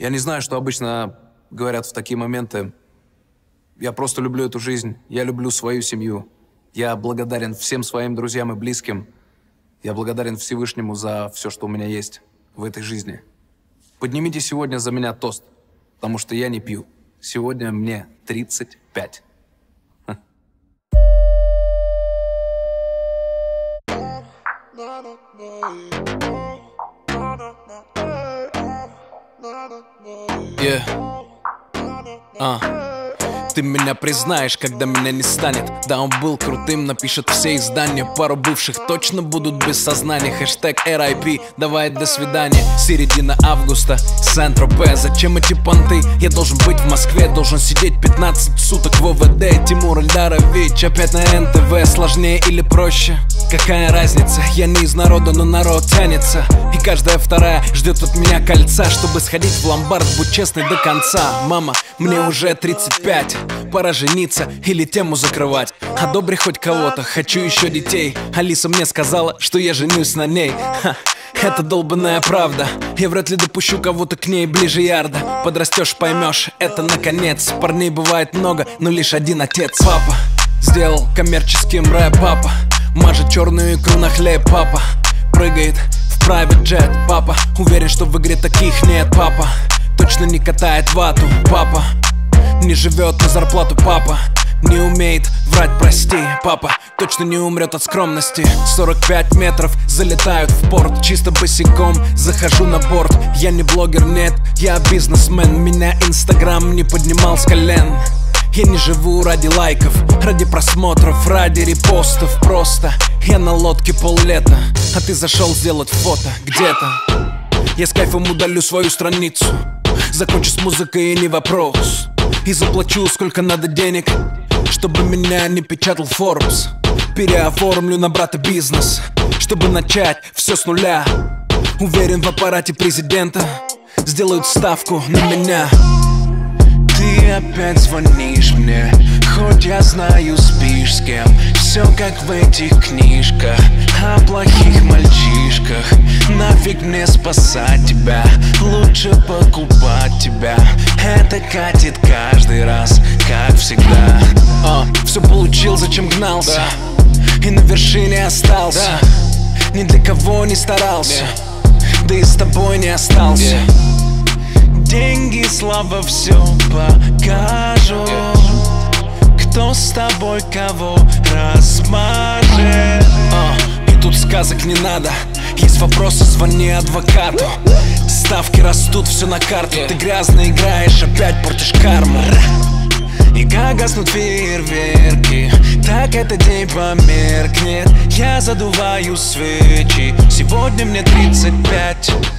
Я не знаю, что обычно говорят в такие моменты. Я просто люблю эту жизнь. Я люблю свою семью. Я благодарен всем своим друзьям и близким. Я благодарен Всевышнему за все, что у меня есть в этой жизни. Поднимите сегодня за меня тост, потому что я не пью. Сегодня мне 35. Ты меня признаешь, когда меня не станет. Да, он был крутым, напишет все издания. Пару бывших точно будут без сознания. Хэштег RIP, давай до свидания. Середина августа, Сен-Тропе. Зачем эти понты? Я должен быть в Москве. Должен сидеть 15 суток в ОВД. Тимур Ильдарович опять на НТВ. Сложнее или проще? Какая разница? Я не из народа, но народ тянется. И каждая вторая ждет от меня кольца. Чтобы сходить в ломбард, будь честный до конца. Мама, мне уже 35. Пора жениться или тему закрывать. Одобри хоть кого-то, хочу еще детей. Алиса мне сказала, что я женюсь на ней. Ха, это долбаная правда. Я вряд ли допущу кого-то к ней ближе ярда. Подрастешь, поймешь, это наконец. Парней бывает много, но лишь один отец. Папа сделал коммерческим рэп, папа мажет черную икру на хлеб, папа прыгает в private jet, папа уверен, что в игре таких нет, папа точно не катает вату, папа не живет на зарплату, папа не умеет врать, прости, папа точно не умрет от скромности. 45 метров, залетают в порт. Чисто босиком захожу на борт. Я не блогер, нет, я бизнесмен. Меня Инстаграм не поднимал с колен. Я не живу ради лайков, ради просмотров, ради репостов. Просто я на лодке поллета, а ты зашел сделать фото где-то. Я с кайфом удалю свою страницу. Закончу с музыкой, и не вопрос. И заплачу, сколько надо денег, чтобы меня не печатал Форбс. Переоформлю на брата бизнес, чтобы начать все с нуля. Уверен, в аппарате президента сделают ставку на меня. Ты опять звонишь мне, хоть я знаю, спишь с кем. Все как в этих книжках о плохих мальчишках. Нафиг мне спасать тебя, лучше покупать тебя. Это катит каждый раз, как всегда. Все получил, зачем гнался, да. И на вершине остался, да. Ни для кого не старался, yeah. Да и с тобой не остался, yeah. Деньги, слава, все покажут. Кто с тобой кого размажет? И тут сказок не надо. Есть вопросы, звони адвокату. Ставки растут, все на карту. Ты грязно играешь, опять портишь карму. И как гаснут фейерверки, так этот день померкнет. Я задуваю свечи, сегодня мне 35.